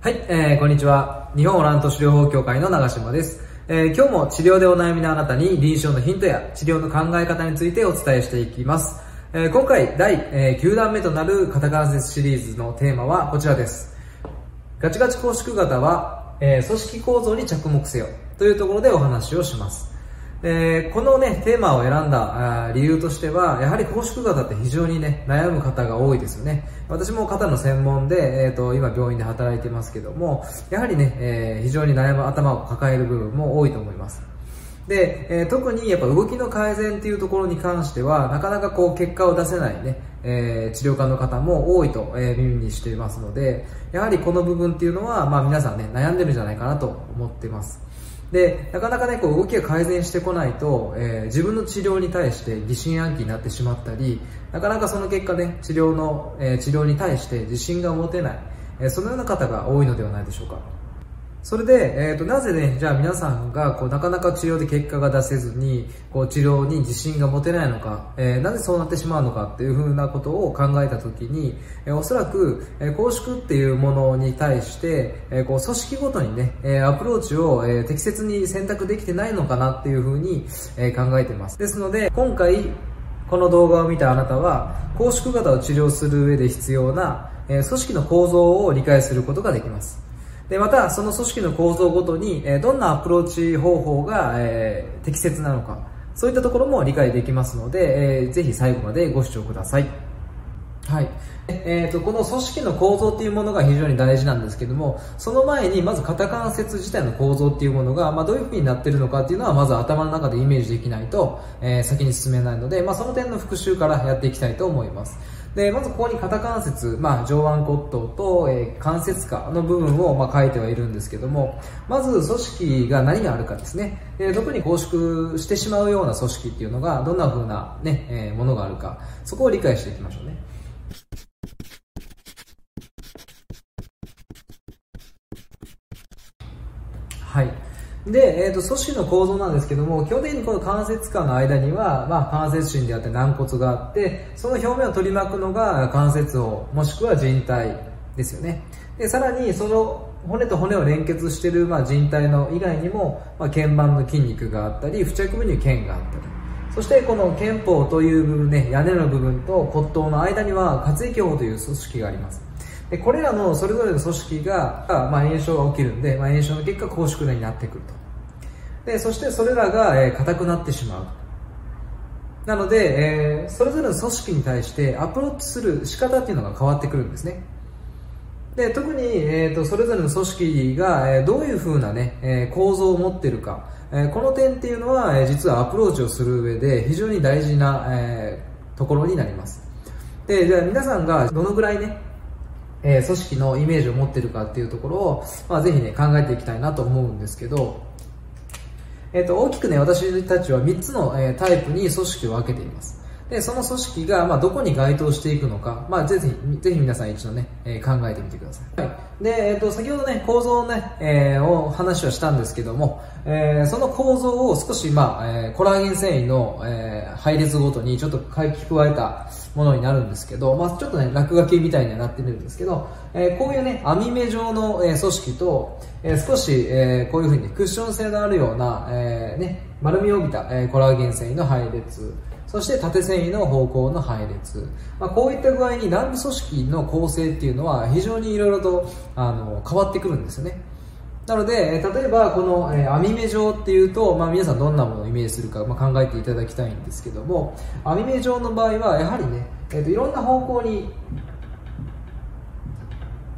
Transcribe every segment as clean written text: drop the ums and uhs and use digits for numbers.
はい、こんにちは。日本オラント種療法協会の長島です。今日も治療でお悩みのあなたに臨床のヒントや治療の考え方についてお伝えしていきます。今回第9弾目となる肩関節シリーズのテーマはこちらです。ガチガチ拘縮型は、組織構造に着目せよというところでお話をします。このね、テーマを選んだ理由としては、やはり拘縮型って非常にね、悩む方が多いですよね。私も肩の専門で、今病院で働いてますけども、やはりね、非常に悩む頭を抱える部分も多いと思います。で、特にやっぱ動きの改善っていうところに関しては、なかなかこう結果を出せないね、治療家の方も多いと、耳にしていますので、やはりこの部分っていうのは、まあ皆さんね、悩んでるんじゃないかなと思ってます。で、なかなかね、こう動きが改善してこないと、自分の治療に対して疑心暗鬼になってしまったり、なかなかその結果ね、治療に対して自信が持てない、そのような方が多いのではないでしょうか。それで、なぜね、じゃあ皆さんがこうなかなか治療で結果が出せずに、こう治療に自信が持てないのか、なぜそうなってしまうのかっていうふうなことを考えたときに、おそらく、拘縮っていうものに対して、こう組織ごとにね、アプローチを、適切に選択できてないのかなっていうふうに、考えています。ですので、今回この動画を見たあなたは、拘縮型を治療する上で必要な、組織の構造を理解することができます。で、また、その組織の構造ごとに、どんなアプローチ方法が、適切なのか、そういったところも理解できますので、ぜひ最後までご視聴ください。はい。この組織の構造っていうものが非常に大事なんですけども、その前にまず肩関節自体の構造っていうものが、どういう風になってるのかっていうのは、まず頭の中でイメージできないと、先に進めないので、その点の復習からやっていきたいと思います。で、まずここに肩関節、上腕骨頭と、関節下の部分を、書いてはいるんですけども、まず組織が何があるかですね。特に拘縮してしまうような組織っていうのが、どんな風なね、ものがあるか、そこを理解していきましょうね。はい。で、組織の構造なんですけども、基本的にこの関節間の間には、関節芯であって軟骨があって、その表面を取り巻くのが関節包、もしくは靭帯ですよね。で、さらにその骨と骨を連結している、靭帯の以外にも、腱板の筋肉があったり、付着部に腱があったり、そしてこの腱包という部分ね、屋根の部分と骨頭の間には滑液包という組織があります。で、これらのそれぞれの組織が、炎症が起きるんで、炎症の結果、拘縮になってくると。で、そしてそれらが、硬くなってしまう。なので、それぞれの組織に対してアプローチする仕方っていうのが変わってくるんですね。で、特に、それぞれの組織が、どういう風なね、構造を持ってるか、この点っていうのは、実はアプローチをする上で非常に大事な、ところになります。で、じゃあ皆さんがどのぐらいね、組織のイメージを持ってるかっていうところを、ぜひね、考えていきたいなと思うんですけど、大きくね、私たちは3つの、タイプに組織を分けています。で、その組織が、どこに該当していくのか、ぜひ皆さん一度ね、考えてみてください。はい。で、先ほどね、構造をね、お話はしたんですけども、その構造を少し、コラーゲン繊維の、配列ごとにちょっと書き加えたものになるんですけど、ちょっとね、落書きみたいにはなってるんですけど、こういうね、網目状の、組織と、少し、こういうふうにクッション性のあるような、丸みを帯びた、コラーゲン繊維の配列、そして縦繊維の方向の配列。こういった具合に軟部組織の構成っていうのは非常にいろいろと変わってくるんですよね。なので、例えばこの網目状っていうと、皆さんどんなものをイメージするか、考えていただきたいんですけども、網目状の場合はやはりね、いろんな方向に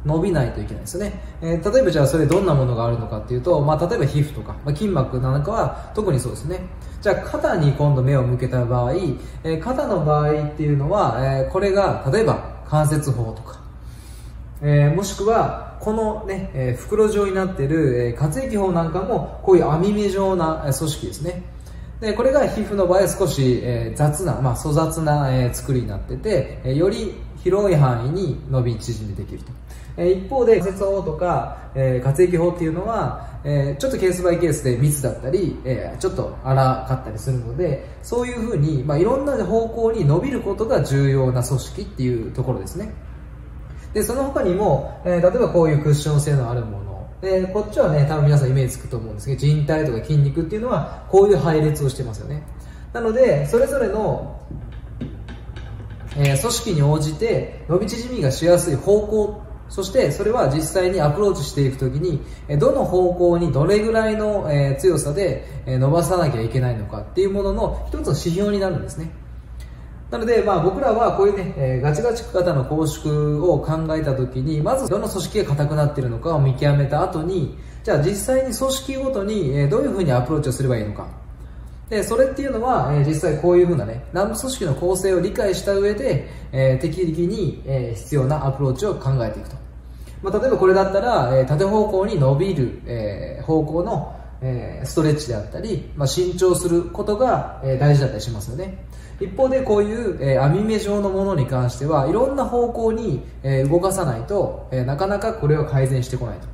伸びないといけないですよね。例えばじゃあそれどんなものがあるのかっていうと、例えば皮膚とか、筋膜なんかは特にそうですね。じゃあ肩に今度目を向けた場合、肩の場合っていうのは、これが例えば関節包とか、もしくはこのね、袋状になっている滑液包なんかもこういう網目状な組織ですね。で、これが皮膚の場合は少し、雑な、粗雑な、作りになってて、より広い範囲に伸び縮みできると。一方で、関節包とか、滑液包っていうのは、ちょっとケースバイケースで密だったり、ちょっと粗かったりするので、そういうふうに、いろんな方向に伸びることが重要な組織っていうところですね。で、その他にも、例えばこういうクッション性のあるもの。で、こっちはね、多分皆さんイメージつくと思うんですけど、靭帯とか筋肉っていうのは、こういう配列をしてますよね。なので、それぞれの、組織に応じて伸び縮みがしやすい方向、そしてそれは実際にアプローチしていくときにどの方向にどれぐらいの強さで伸ばさなきゃいけないのかっていうものの一つの指標になるんですね。なので、まあ、僕らはこういうねガチガチ型の拘縮を考えたときに、まずどの組織が硬くなっているのかを見極めた後に、じゃあ実際に組織ごとにどういうふうにアプローチをすればいいのか。で、それっていうのは、実際こういうふうなね、軟部組織の構成を理解した上で、適宜に、必要なアプローチを考えていくと。まあ、例えばこれだったら、縦方向に伸びる、方向の、ストレッチであったり、まあ、伸長することが、大事だったりしますよね。一方でこういう、網目状のものに関しては、いろんな方向に、動かさないと、なかなかこれを改善してこないと。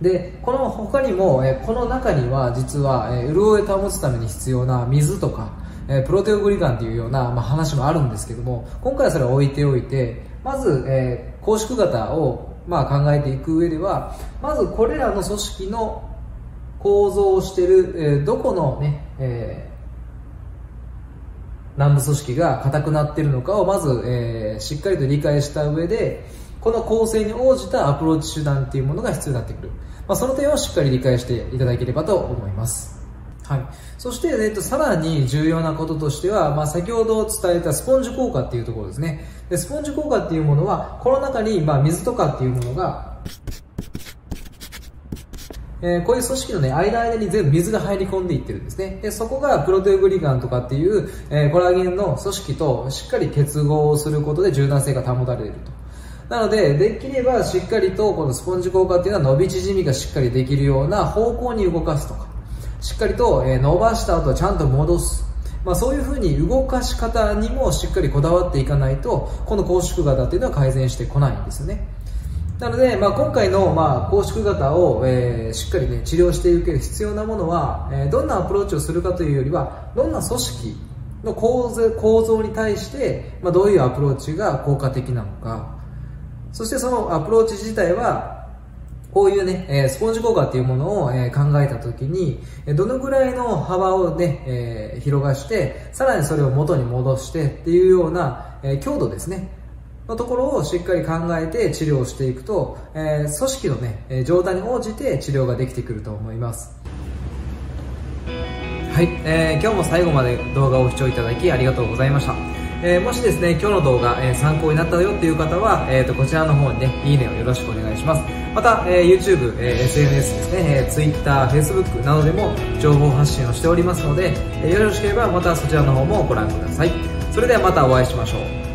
で、この他にも、この中には実は、潤いを保つために必要な水とか、プロテオグリカンというような、まあ、話もあるんですけども、今回はそれを置いておいて、まず、拘縮型を、まあ、考えていく上では、まずこれらの組織の構造をしている、どこのね、軟部組織が硬くなっているのかをまず、しっかりと理解した上で、この構成に応じたアプローチ手段っていうものが必要になってくる。まあ、その点をしっかり理解していただければと思います。はい。そして、さらに重要なこととしては、まあ、先ほど伝えたスポンジ効果っていうところですね。で、スポンジ効果っていうものは、この中に、まあ、水とかっていうものが、こういう組織のね、間に全部水が入り込んでいってるんですね。で、そこがプロテオグリカンとかっていう、コラーゲンの組織としっかり結合することで柔軟性が保たれると。なので、できればしっかりとこのスポンジ効果っていうのは伸び縮みがしっかりできるような方向に動かすとか、しっかりと伸ばした後はちゃんと戻す。まあ、そういう風に動かし方にもしっかりこだわっていかないと、この拘縮型っていうのは改善してこないんですよね。なので、まあ、今回のまあ拘縮型をしっかりね治療していく必要なものは、どんなアプローチをするかというよりは、どんな組織の構造に対して、まあ、どういうアプローチが効果的なのか、そしてそのアプローチ自体は、こういうね、スポンジ効果っていうものを考えたときに、どのぐらいの幅をね、広がして、さらにそれを元に戻してっていうような強度ですね、のところをしっかり考えて治療していくと、組織のね、状態に応じて治療ができてくると思います。はい、今日も最後まで動画を視聴いただきありがとうございました。もしですね、今日の動画、参考になったよっていう方は、こちらの方にね、いいねをよろしくお願いします。また、YouTube、SNS ですね、Twitter、Facebook などでも情報発信をしておりますので、よろしければまたそちらの方もご覧ください。それではまたお会いしましょう。